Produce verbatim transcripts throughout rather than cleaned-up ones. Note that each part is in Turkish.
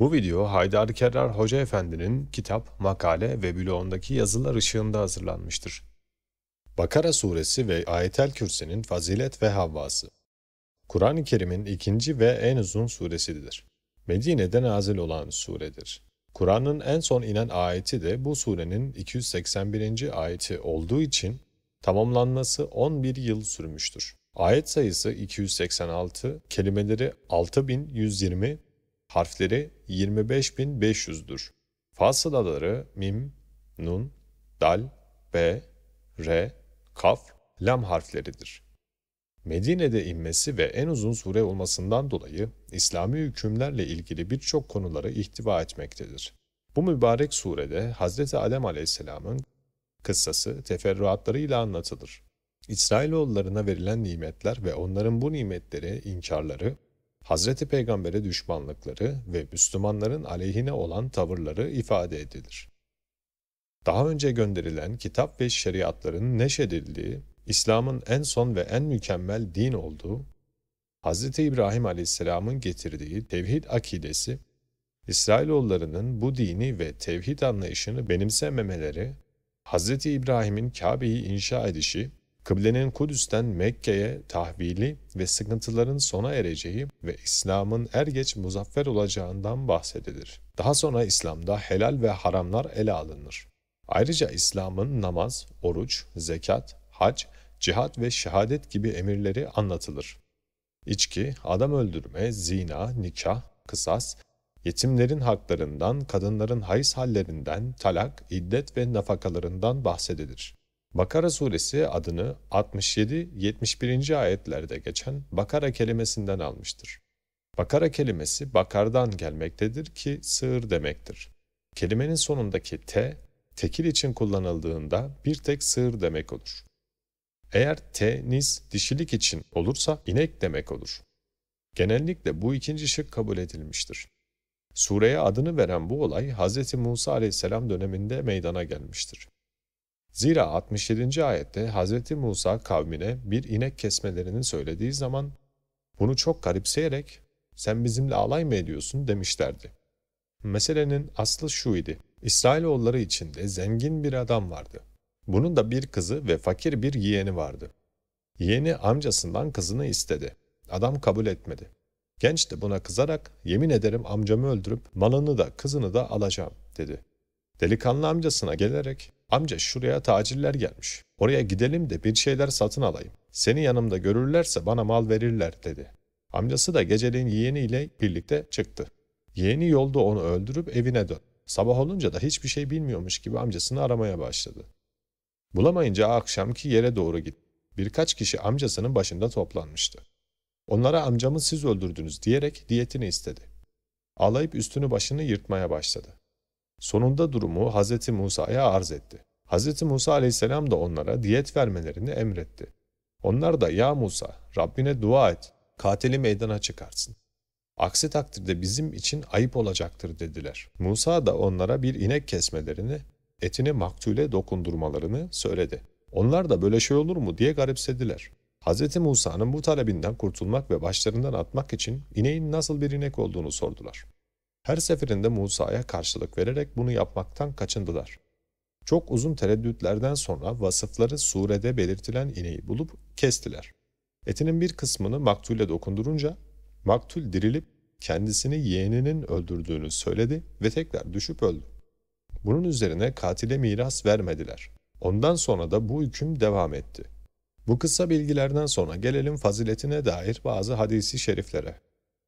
Bu video Haydar-ı Kerrar Hoca Efendi'nin kitap, makale ve bloğundaki yazılar ışığında hazırlanmıştır. Bakara Suresi ve Ayet-el Kürsi'nin fazilet ve havvası. Kur'an-ı Kerim'in ikinci ve en uzun suresidir. Medine'de nazil olan suredir. Kur'an'ın en son inen ayeti de bu surenin iki yüz seksen birinci ayeti olduğu için tamamlanması on bir yıl sürmüştür. Ayet sayısı iki yüz seksen altı, kelimeleri altı bin yüz yirmi, harfleri yirmi beş bin beş yüzdür. Fasılaları mim, nun, dal, be, re, kaf, lam harfleridir. Medine'de inmesi ve en uzun sure olmasından dolayı İslami hükümlerle ilgili birçok konuları ihtiva etmektedir. Bu mübarek surede Hz. Adem Aleyhisselam'ın kıssası teferruatlarıyla anlatılır. İsrailoğullarına verilen nimetler ve onların bu nimetleri inkarları, Hz. Peygamber'e düşmanlıkları ve Müslümanların aleyhine olan tavırları ifade edilir. Daha önce gönderilen kitap ve şeriatların neşredildiği, İslam'ın en son ve en mükemmel din olduğu, Hz. İbrahim Aleyhisselam'ın getirdiği tevhid akidesi, İsrailoğullarının bu dini ve tevhid anlayışını benimsememeleri, Hz. İbrahim'in Kabe'yi inşa edişi, kıblenin Kudüs'ten Mekke'ye tahvili ve sıkıntıların sona ereceği ve İslam'ın er geç muzaffer olacağından bahsedilir. Daha sonra İslam'da helal ve haramlar ele alınır. Ayrıca İslam'ın namaz, oruç, zekat, hac, cihat ve şehadet gibi emirleri anlatılır. İçki, adam öldürme, zina, nikah, kısas, yetimlerin haklarından, kadınların hayız hallerinden, talak, iddet ve nafakalarından bahsedilir. Bakara suresi adını altmış yedi yetmiş bir. ayetlerde geçen Bakara kelimesinden almıştır. Bakara kelimesi bakardan gelmektedir ki sığır demektir. Kelimenin sonundaki te, tekil için kullanıldığında bir tek sığır demek olur. Eğer tenis dişilik için olursa inek demek olur. Genellikle bu ikinci şık kabul edilmiştir. Sureye adını veren bu olay Hz. Musa aleyhisselam döneminde meydana gelmiştir. Zira altmış yedinci ayette Hz. Musa kavmine bir inek kesmelerini söylediği zaman bunu çok garipseyerek "Sen bizimle alay mı ediyorsun?" demişlerdi. Meselenin aslı şu idi. İsrailoğulları içinde zengin bir adam vardı. Bunun da bir kızı ve fakir bir yeğeni vardı. Yeğeni amcasından kızını istedi. Adam kabul etmedi. Genç de buna kızarak "Yemin ederim amcamı öldürüp malını da kızını da alacağım" dedi. Delikanlı amcasına gelerek "Amca şuraya tacirler gelmiş. Oraya gidelim de bir şeyler satın alayım. Seni yanımda görürlerse bana mal verirler" dedi. Amcası da geceliğin yeğeniyle birlikte çıktı. Yeğeni yolda onu öldürüp evine döndü. Sabah olunca da hiçbir şey bilmiyormuş gibi amcasını aramaya başladı. Bulamayınca akşamki yere doğru gitti. Birkaç kişi amcasının başında toplanmıştı. Onlara "Amcamı siz öldürdünüz" diyerek diyetini istedi. Ağlayıp üstünü başını yırtmaya başladı. Sonunda durumu Hz. Musa'ya arz etti. Hz. Musa aleyhisselam da onlara diyet vermelerini emretti. Onlar da "Ya Musa, Rabbine dua et, katili meydana çıkarsın. Aksi takdirde bizim için ayıp olacaktır" dediler. Musa da onlara bir inek kesmelerini, etini maktule dokundurmalarını söyledi. Onlar da "Böyle şey olur mu?" diye garipsediler. Hz. Musa'nın bu talebinden kurtulmak ve başlarından atmak için ineğin nasıl bir inek olduğunu sordular. Her seferinde Musa'ya karşılık vererek bunu yapmaktan kaçındılar. Çok uzun tereddütlerden sonra vasıfları surede belirtilen ineği bulup kestiler. Etinin bir kısmını maktule dokundurunca maktul dirilip kendisini yeğeninin öldürdüğünü söyledi ve tekrar düşüp öldü. Bunun üzerine katile miras vermediler. Ondan sonra da bu hüküm devam etti. Bu kısa bilgilerden sonra gelelim faziletine dair bazı hadisi şeriflere.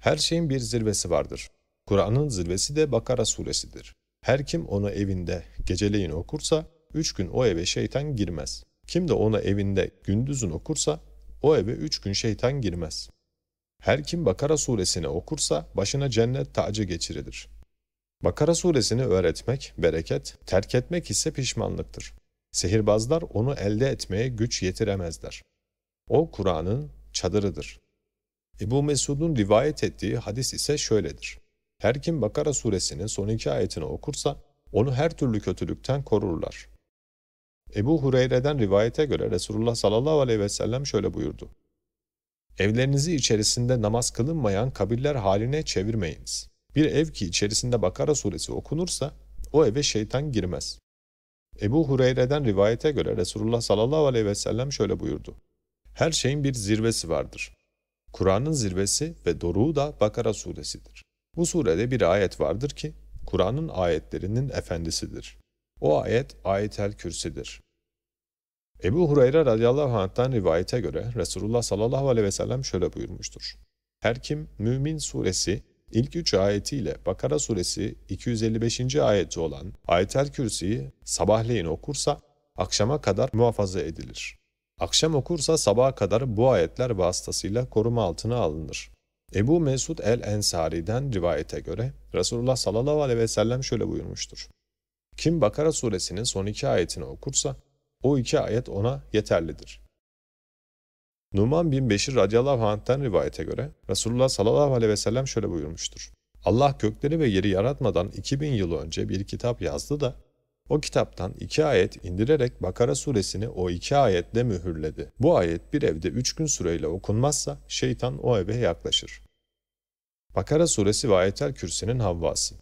Her şeyin bir zirvesi vardır. Kur'an'ın zirvesi de Bakara suresidir. Her kim onu evinde geceleyin okursa, üç gün o eve şeytan girmez. Kim de onu evinde gündüzün okursa, o eve üç gün şeytan girmez. Her kim Bakara suresini okursa, başına cennet tacı geçirilir. Bakara suresini öğretmek bereket, terk etmek ise pişmanlıktır. Sihirbazlar onu elde etmeye güç yetiremezler. O Kur'an'ın çadırıdır. Ebu Mesud'un rivayet ettiği hadis ise şöyledir. Her kim Bakara suresinin son iki ayetini okursa, onu her türlü kötülükten korurlar. Ebu Hureyre'den rivayete göre Resulullah sallallahu aleyhi ve sellem şöyle buyurdu. Evlerinizi içerisinde namaz kılınmayan kabirler haline çevirmeyiniz. Bir ev ki içerisinde Bakara suresi okunursa o eve şeytan girmez. Ebu Hureyre'den rivayete göre Resulullah sallallahu aleyhi ve sellem şöyle buyurdu. Her şeyin bir zirvesi vardır. Kur'an'ın zirvesi ve doruğu da Bakara suresidir. Bu surede bir ayet vardır ki Kur'an'ın ayetlerinin efendisidir. O ayet Ayet-el Kürsi'dir. Ebu Hureyre radıyallahu anh'tan rivayete göre Resulullah sallallahu aleyhi ve sellem şöyle buyurmuştur. Her kim Mümin suresi ilk üç ayetiyle Bakara suresi iki yüz elli beşinci ayeti olan Ayet-el Kürsi'yi sabahleyin okursa akşama kadar muhafaza edilir. Akşam okursa sabaha kadar bu ayetler vasıtasıyla koruma altına alınır. Ebu Mesud el-Ensari'den rivayete göre Resulullah sallallahu aleyhi ve sellem şöyle buyurmuştur. Kim Bakara suresinin son iki ayetini okursa o iki ayet ona yeterlidir. Numan bin Beşir radıyallahu anh'ten rivayete göre Resulullah sallallahu aleyhi ve sellem şöyle buyurmuştur. Allah kökleri ve yeri yaratmadan iki bin yıl önce bir kitap yazdı da o kitaptan iki ayet indirerek Bakara suresini o iki ayetle mühürledi. Bu ayet bir evde üç gün süreyle okunmazsa şeytan o eve yaklaşır. Bakara suresi ve Ayet-el Kürsi'nin havvası.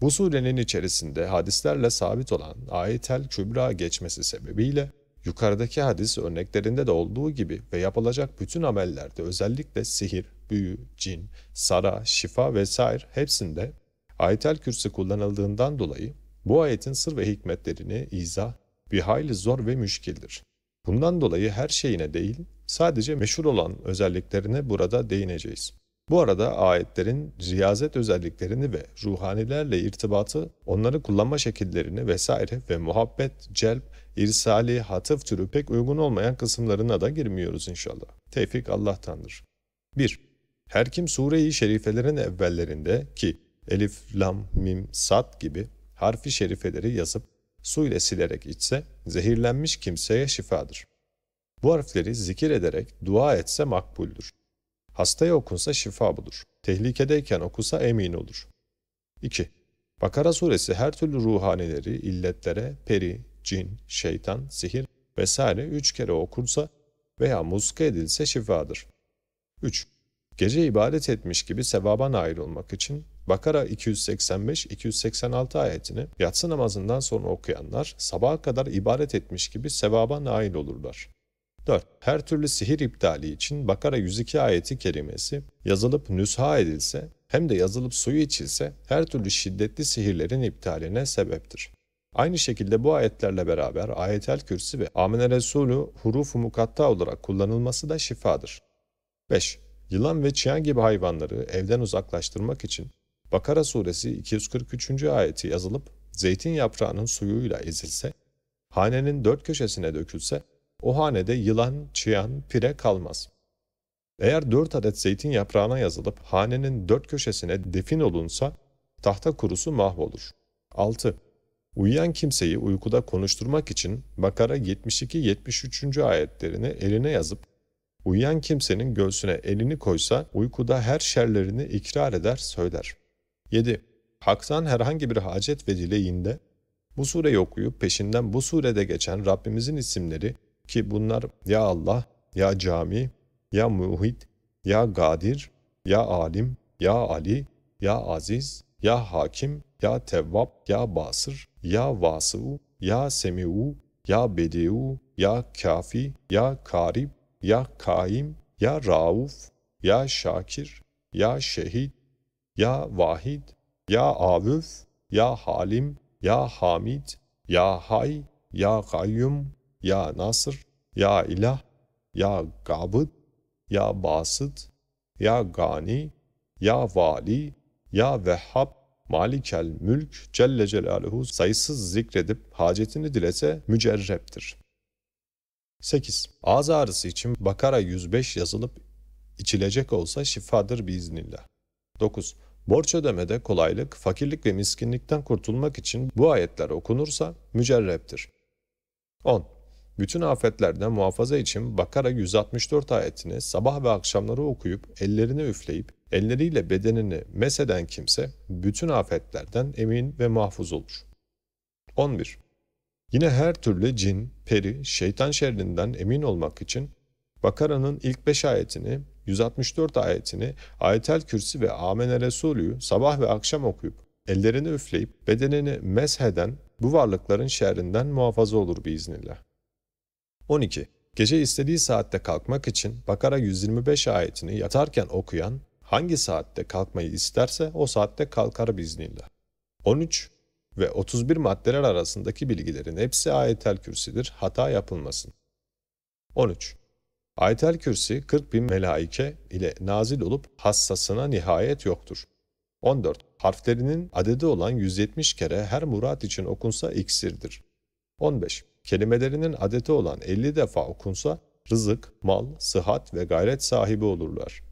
Bu surenin içerisinde hadislerle sabit olan Ayet-el Kübra geçmesi sebebiyle yukarıdaki hadis örneklerinde de olduğu gibi ve yapılacak bütün amellerde özellikle sihir, büyü, cin, sara, şifa vesaire hepsinde Ayet-el Kürsi kullanıldığından dolayı bu ayetin sır ve hikmetlerini izah bir hayli zor ve müşkildir. Bundan dolayı her şeyine değil, sadece meşhur olan özelliklerine burada değineceğiz. Bu arada ayetlerin riyazet özelliklerini ve ruhanilerle irtibatı, onları kullanma şekillerini vesaire ve muhabbet, celp, irsali, hatıf türü pek uygun olmayan kısımlarına da girmiyoruz inşallah. Tevfik Allah'tandır. bir. Her kim sure-i şerifelerin evvellerinde ki elif, lam, mim, sad gibi harfi şerifeleri yazıp su ile silerek içse zehirlenmiş kimseye şifadır. Bu harfleri zikir ederek dua etse makbuldür. Hastaya okunsa şifa bulur. Tehlikedeyken okusa emin olur. iki. Bakara suresi her türlü ruhanileri, illetlere, peri, cin, şeytan, sihir vesaire üç kere okunsa veya muska edilse şifadır. üç. Gece ibadet etmiş gibi sevaba nail olmak için Bakara iki yüz seksen beş iki yüz seksen altı ayetini yatsı namazından sonra okuyanlar sabaha kadar ibadet etmiş gibi sevaba nail olurlar. dört. Her türlü sihir iptali için Bakara yüz iki ayeti kerimesi yazılıp nüsha edilse hem de yazılıp suyu içilse her türlü şiddetli sihirlerin iptaline sebeptir. Aynı şekilde bu ayetlerle beraber Ayet-el Kürsi ve Amine Resulü huruf-u mukatta olarak kullanılması da şifadır. beş. Yılan ve çiyan gibi hayvanları evden uzaklaştırmak için Bakara suresi iki yüz kırk üçüncü ayeti yazılıp zeytin yaprağının suyuyla ezilse, hanenin dört köşesine dökülse, o hanede yılan, çıyan, pire kalmaz. Eğer dört adet zeytin yaprağına yazılıp hanenin dört köşesine defin olunsa tahta kurusu mahvolur. altı. Uyuyan kimseyi uykuda konuşturmak için Bakara yetmiş iki yetmiş üçüncü ayetlerini eline yazıp uyuyan kimsenin göğsüne elini koysa uykuda her şerlerini ikrar eder söyler. yedi. Hak'tan herhangi bir hacet ve dileğinde bu sureyi okuyup peşinden bu surede geçen Rabbimizin isimleri ki bunlar Ya Allah, Ya Cami, Ya Muhit, Ya Gadir, Ya Alim, Ya Ali, Ya Aziz, Ya Hakim, Ya Tevvab, Ya Basır, Ya Vasıu, Ya Semiu, Ya Bediu, Ya Kafi, Ya Karib, Ya Kaim, Ya Rauf, Ya Şakir, Ya Şehid, Ya Vahid, Ya Avuf, Ya Halim, Ya Hamid, Ya Hay, Ya Kayyum, Ya Nasır, Ya İlah, Ya Gabıd, Ya Basit, Ya Gani, Ya Vali, Ya Vehhab, Malikel Mülk Celle Celaluhu sayısız zikredip hacetini dilese mücerreptir. sekiz. Ağız ağrısı için Bakara yüz beş yazılıp içilecek olsa şifadır biiznillah. dokuz. Borç ödemede kolaylık, fakirlik ve miskinlikten kurtulmak için bu ayetler okunursa mücerreptir. on. Bütün afetlerden muhafaza için Bakara yüz altmış dört ayetini sabah ve akşamları okuyup ellerini üfleyip elleriyle bedenini mesheden kimse bütün afetlerden emin ve mahfuz olur. on bir. Yine her türlü cin, peri, şeytan şerrinden emin olmak için Bakara'nın ilk beş ayetini yüz altmış dört ayetini, Ayet-el Kürsi ve Amene Resulü'yü sabah ve akşam okuyup, ellerini üfleyip bedenini mesheden bu varlıkların şerrinden muhafaza olur biiznillah. on iki. Gece istediği saatte kalkmak için Bakara yüz yirmi beş ayetini yatarken okuyan, hangi saatte kalkmayı isterse o saatte kalkar biiznillah. on üç. Ve otuz bir maddeler arasındaki bilgilerin hepsi Ayet-el Kürsi'dir, hata yapılmasın. on üç. Ayet-el Kürsi kırk bin melaike ile nazil olup hassasına nihayet yoktur. on dört. Harflerinin adedi olan yüz yetmiş kere her murat için okunsa iksirdir. on beş. Kelimelerinin adeti olan elli defa okunsa rızık, mal, sıhhat ve gayret sahibi olurlar.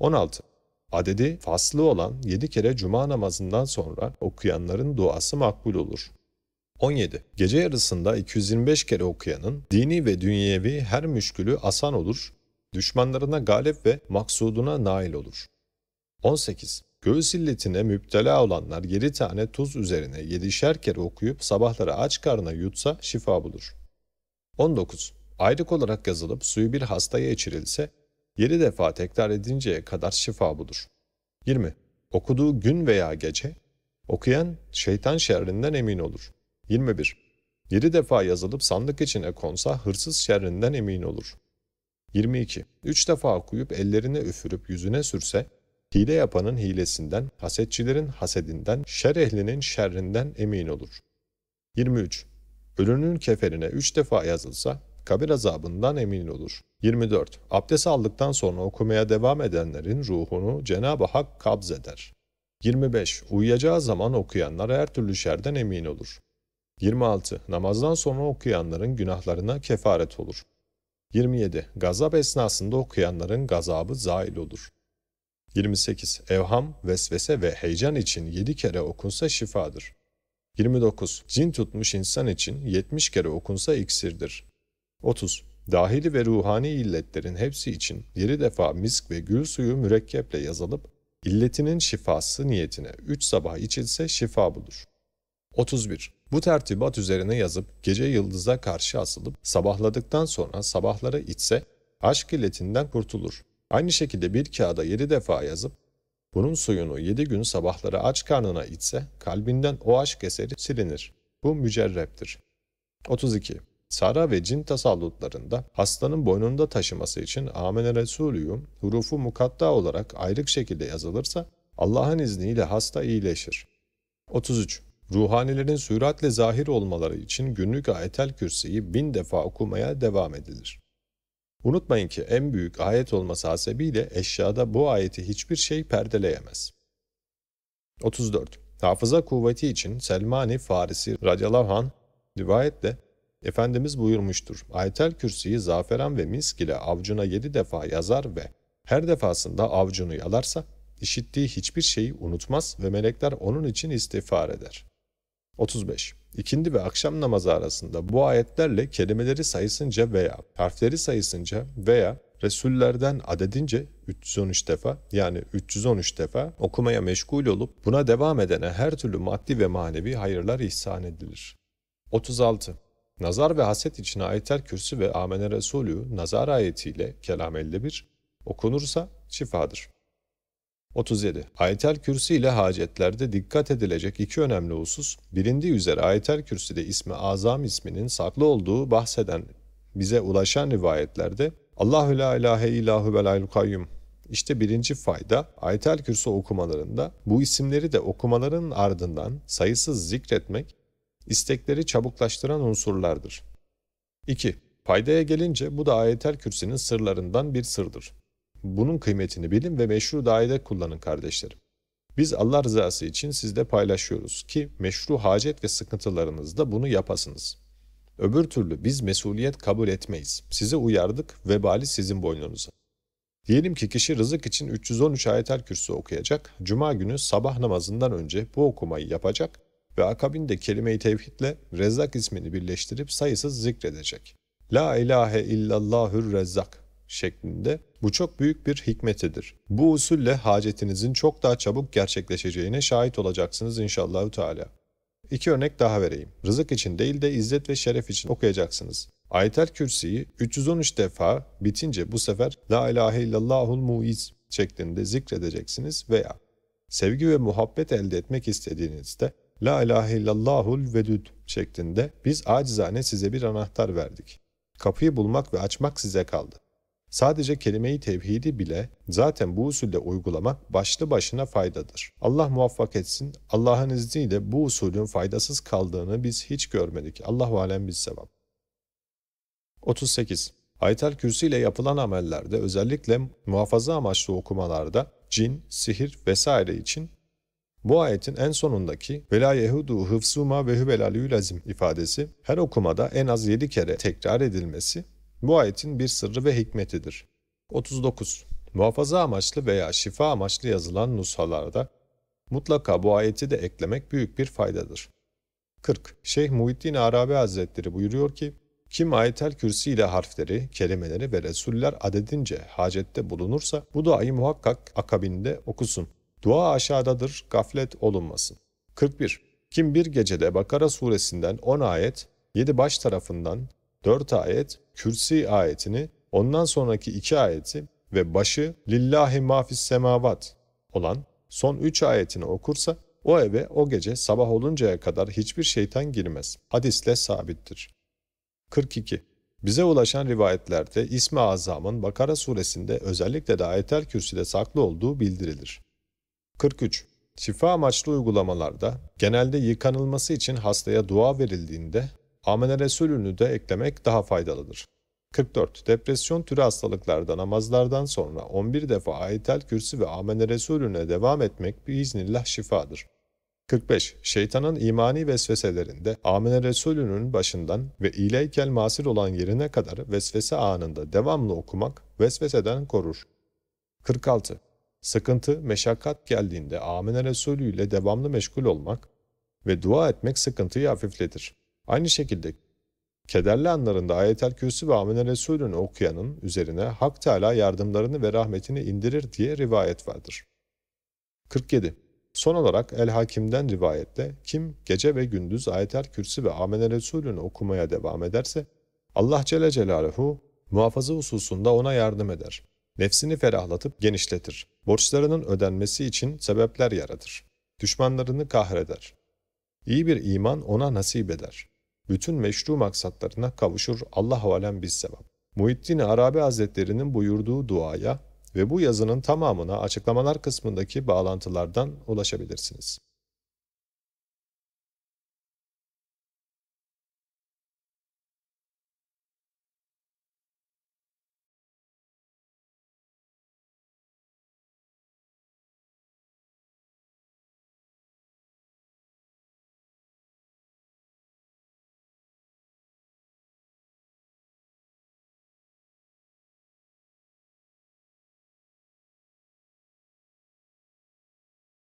on altı. Adedi faslı olan yedi kere cuma namazından sonra okuyanların duası makbul olur. on yedi. Gece yarısında iki yüz yirmi beş kere okuyanın dini ve dünyevi her müşkülü asan olur, düşmanlarına galip ve maksuduna nail olur. on sekiz. Göğüs illetine müptela olanlar yedi tane tuz üzerine yedişer kere okuyup sabahları aç karnına yutsa şifa bulur. on dokuz. Ayrık olarak yazılıp suyu bir hastaya içirilse, yedi defa tekrar edinceye kadar şifa bulur. yirmi. Okuduğu gün veya gece, okuyan şeytan şerrinden emin olur. yirmi bir. yedi defa yazılıp sandık içine konsa hırsız şerrinden emin olur. yirmi iki. üç defa okuyup ellerine üfürüp yüzüne sürse, hile yapanın hilesinden, hasetçilerin hasedinden, şer ehlinin şerrinden emin olur. yirmi üç. Ölünün keferine üç defa yazılsa, kabir azabından emin olur. yirmi dört. Abdest aldıktan sonra okumaya devam edenlerin ruhunu Cenab-ı Hak kabzeder. yirmi beş. Uyuyacağı zaman okuyanlar her türlü şerden emin olur. yirmi altı. Namazdan sonra okuyanların günahlarına kefaret olur. yirmi yedi. Gazap esnasında okuyanların gazabı zail olur. yirmi sekiz. Evham, vesvese ve heyecan için yedi kere okunsa şifadır. yirmi dokuz. Cin tutmuş insan için yetmiş kere okunsa iksirdir. otuz. Dahili ve ruhani illetlerin hepsi için yedi defa misk ve gül suyu mürekkeple yazılıp, illetinin şifası niyetine üç sabah içilse şifa bulur. otuz bir. Bu tertibat üzerine yazıp gece yıldıza karşı asılıp sabahladıktan sonra sabahları içse aşk illetinden kurtulur. Aynı şekilde bir kağıda yedi defa yazıp bunun suyunu yedi gün sabahları aç karnına içse kalbinden o aşk eseri silinir. Bu mücerreptir. otuz iki. Sara ve cin tasallutlarında hastanın boynunda taşıması için Amene Resulü'yü hurufu mukatta olarak ayrık şekilde yazılırsa Allah'ın izniyle hasta iyileşir. otuz üç. Ruhanilerin süratle zahir olmaları için günlük Ayet-el Kürsi'yi bin defa okumaya devam edilir. Unutmayın ki en büyük ayet olması hasebiyle eşyada bu ayeti hiçbir şey perdeleyemez. otuz dört. Hafıza kuvveti için Selmani Farisi radıyallahu anh rivayetle Efendimiz buyurmuştur. Ayet-el Kürsi'yi zaferan ve misk ile avcuna yedi defa yazar ve her defasında avcunu yalarsa işittiği hiçbir şeyi unutmaz ve melekler onun için istiğfar eder. otuz beş. İkindi ve akşam namazı arasında bu ayetlerle kelimeleri sayısınca veya harfleri sayısınca veya Resullerden adedince üç yüz on üç defa yani üç yüz on üç defa okumaya meşgul olup buna devam edene her türlü maddi ve manevi hayırlar ihsan edilir. otuz altı. Nazar ve haset için Ayet-el Kürsi ve Amene Resulü nazar ayetiyle kelam elli bir okunursa şifadır. otuz yedi. Ayet-el Kürsi ile hacetlerde dikkat edilecek iki önemli husus, bilindiği üzere Ayet-el Kürsi'de ismi azam isminin saklı olduğu bahseden bize ulaşan rivayetlerde Allahu la ilahe illahu velayl kayyum. İşte birinci fayda Ayet-el Kürsi okumalarında bu isimleri de okumaların ardından sayısız zikretmek istekleri çabuklaştıran unsurlardır. iki. Faydaya gelince bu da Ayet-el Kürsi'nin sırlarından bir sırdır. Bunun kıymetini bilin ve meşru dairede kullanın kardeşlerim. Biz Allah rızası için sizle paylaşıyoruz ki meşru hacet ve sıkıntılarınızda bunu yapasınız. Öbür türlü biz mesuliyet kabul etmeyiz. Size uyardık, vebali sizin boynunuza. Diyelim ki kişi rızık için üç yüz on üç Ayet-el Kürsi okuyacak, cuma günü sabah namazından önce bu okumayı yapacak ve akabinde kelime-i tevhidle Rezzak ismini birleştirip sayısız zikredecek. La ilahe illallahür Rezzak şeklinde bu çok büyük bir hikmetidir. Bu usulle hacetinizin çok daha çabuk gerçekleşeceğine şahit olacaksınız inşallahü teala. İki örnek daha vereyim. Rızık için değil de izzet ve şeref için okuyacaksınız. Ayet-el Kürsi'yi üç yüz on üç defa bitince bu sefer La ilahe illallahul muiz şeklinde zikredeceksiniz veya sevgi ve muhabbet elde etmek istediğinizde La ilahe illallahul vedud şeklinde biz acizane size bir anahtar verdik. Kapıyı bulmak ve açmak size kaldı. Sadece kelime-i tevhidi bile zaten bu usulle uygulamak başlı başına faydadır. Allah muvaffak etsin. Allah'ın izniyle bu usulün faydasız kaldığını biz hiç görmedik. Allahu alem bis sevam. otuz sekiz. Ayet-el Kürsi ile yapılan amellerde özellikle muhafaza amaçlı okumalarda cin, sihir vesaire için bu ayetin en sonundaki "Vela yehudu hıfzuma ve hübelaliül azim" ifadesi her okumada en az yedi kere tekrar edilmesi bu ayetin bir sırrı ve hikmetidir. otuz dokuz. Muhafaza amaçlı veya şifa amaçlı yazılan nushalarda mutlaka bu ayeti de eklemek büyük bir faydadır. kırk. Şeyh Muhyiddin-i Arabi Hazretleri buyuruyor ki, kim Ayet-el Kürsi ile harfleri, kelimeleri ve Resuller adedince hacette bulunursa bu duayı muhakkak akabinde okusun. Dua aşağıdadır, gaflet olunmasın. kırk bir. Kim bir gecede Bakara Suresinden on ayet, yedi baş tarafından dört ayet, Kürsi ayetini, ondan sonraki iki ayeti ve başı Lillahi mafis semavat olan son üç ayetini okursa o eve o gece sabah oluncaya kadar hiçbir şeytan girmez. Hadisle sabittir. kırk iki. Bize ulaşan rivayetlerde İsmi Azam'ın Bakara Suresinde özellikle de Ayet-el Kürsi'de saklı olduğu bildirilir. kırk üç. Şifa amaçlı uygulamalarda genelde yıkanılması için hastaya dua verildiğinde Amene Resulünü de eklemek daha faydalıdır. kırk dört. Depresyon türü hastalıklarda namazlardan sonra on bir defa Ayet-el Kürsi ve Amene Resulüne devam etmek biiznillah şifadır. kırk beş. Şeytanın imani vesveselerinde Amene Resulünün başından ve İleykel masir olan yerine kadar vesvese anında devamlı okumak vesveseden korur. kırk altı. Sıkıntı, meşakkat geldiğinde Amene Resulü ile devamlı meşgul olmak ve dua etmek sıkıntıyı hafifletir. Aynı şekilde kederli anlarında Ayet-el Kürsi ve Amene Resulü'nü okuyanın üzerine Hak Teala yardımlarını ve rahmetini indirir diye rivayet vardır. kırk yedi. Son olarak El-Hakim'den rivayette kim gece ve gündüz Ayet-el Kürsi ve Amene Resulü'nü okumaya devam ederse Allah Celle Celaluhu muhafaza hususunda ona yardım eder. Nefsini ferahlatıp genişletir. Borçlarının ödenmesi için sebepler yaratır. Düşmanlarını kahreder. İyi bir iman ona nasip eder. Bütün meşru maksatlarına kavuşur. Allahu alem bis sevam. Muhyiddin-i Arabi Hazretleri'nin buyurduğu duaya ve bu yazının tamamına açıklamalar kısmındaki bağlantılardan ulaşabilirsiniz.